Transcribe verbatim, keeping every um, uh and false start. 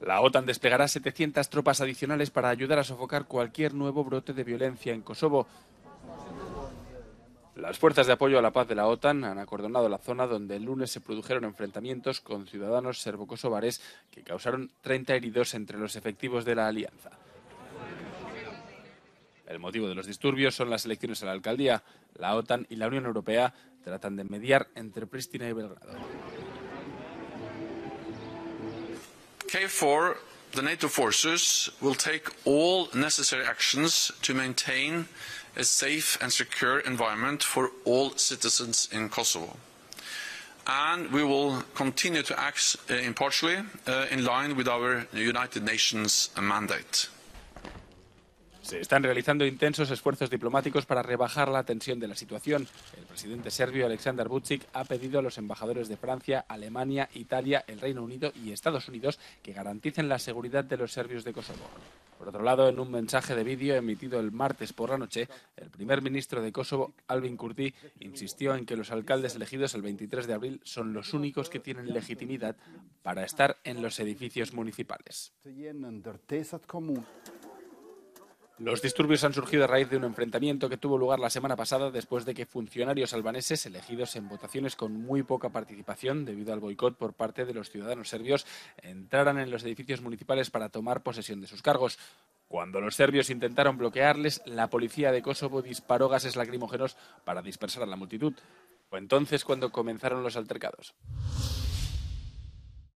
La OTAN desplegará setecientas tropas adicionales para ayudar a sofocar cualquier nuevo brote de violencia en Kosovo. Las fuerzas de apoyo a la paz de la OTAN han acordonado la zona donde el lunes se produjeron enfrentamientos con ciudadanos serbokosovares que causaron treinta heridos entre los efectivos de la alianza. El motivo de los disturbios son las elecciones a la alcaldía. La OTAN y la Unión Europea tratan de mediar entre Pristina y Belgrado. K cuatro, the NATO forces will take all necessary actions to maintain a safe and secure environment for all citizens in Kosovo. And we will continue to act uh, impartially uh, in line with our United Nations mandate. Se están realizando intensos esfuerzos diplomáticos para rebajar la tensión de la situación. El presidente serbio Aleksandar Vučić ha pedido a los embajadores de Francia, Alemania, Italia, el Reino Unido y Estados Unidos que garanticen la seguridad de los serbios de Kosovo. Por otro lado, en un mensaje de vídeo emitido el martes por la noche, el primer ministro de Kosovo, Albin Kurti, insistió en que los alcaldes elegidos el veintitrés de abril son los únicos que tienen legitimidad para estar en los edificios municipales. Los disturbios han surgido a raíz de un enfrentamiento que tuvo lugar la semana pasada después de que funcionarios albaneses elegidos en votaciones con muy poca participación debido al boicot por parte de los ciudadanos serbios entraran en los edificios municipales para tomar posesión de sus cargos. Cuando los serbios intentaron bloquearles, la policía de Kosovo disparó gases lacrimógenos para dispersar a la multitud. Fue entonces cuando comenzaron los altercados.